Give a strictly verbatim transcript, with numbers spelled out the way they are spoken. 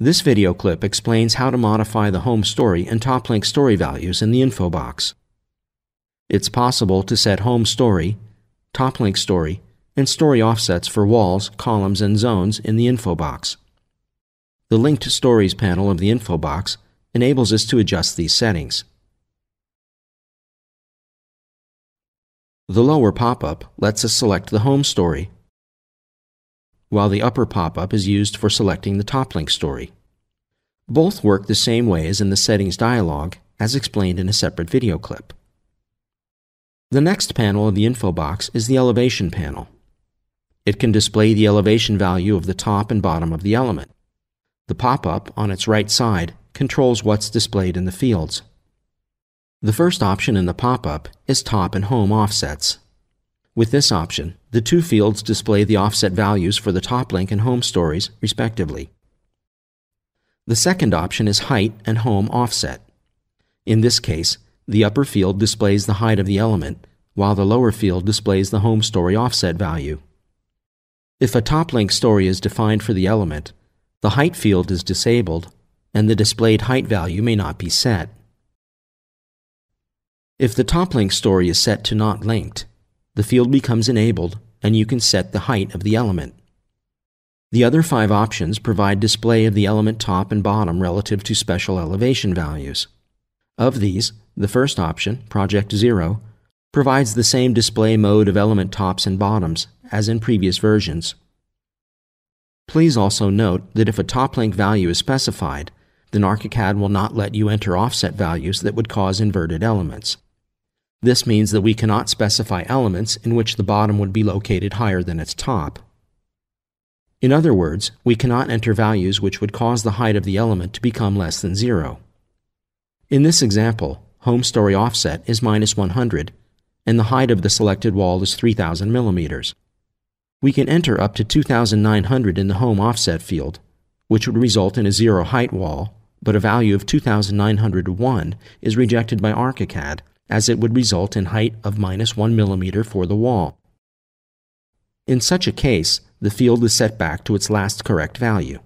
This video clip explains how to modify the Home Story and Top Link Story values in the Info Box. It's possible to set Home Story, Top Link Story, and Story offsets for walls, columns, and zones in the Info Box. The Linked Stories panel of the Info Box enables us to adjust these settings. The lower pop-up lets us select the Home Story, while the upper pop-up is used for selecting the Top Link Story. Both work the same way as in the Settings dialog, as explained in a separate video clip. The next panel of the Info Box is the Elevation panel. It can display the elevation value of the top and bottom of the element. The pop-up on its right side controls what's displayed in the fields. The first option in the pop-up is Top and Home Offsets. With this option, the two fields display the offset values for the Top Link and Home Stories, respectively. The second option is Height and Home Offset. In this case, the upper field displays the height of the element, while the lower field displays the Home Story offset value. If a Top Link Story is defined for the element, the Height field is disabled, and the displayed height value may not be set. If the Top Link Story is set to Not Linked, the field becomes enabled, and you can set the height of the element. The other five options provide display of the element top and bottom relative to special elevation values. Of these, the first option, Project Zero, provides the same display mode of element tops and bottoms as in previous versions. Please also note that if a top link value is specified, then ArchiCAD will not let you enter offset values that would cause inverted elements. This means that we cannot specify elements in which the bottom would be located higher than its top. In other words, we cannot enter values which would cause the height of the element to become less than zero. In this example, Home Story offset is minus one hundred, and the height of the selected wall is three thousand millimeters. We can enter up to two thousand nine hundred in the Home Offset field, which would result in a zero height wall, but a value of two thousand nine hundred to one is rejected by ArchiCAD, as it would result in height of minus one millimeter for the wall. In such a case, the field is set back to its last correct value.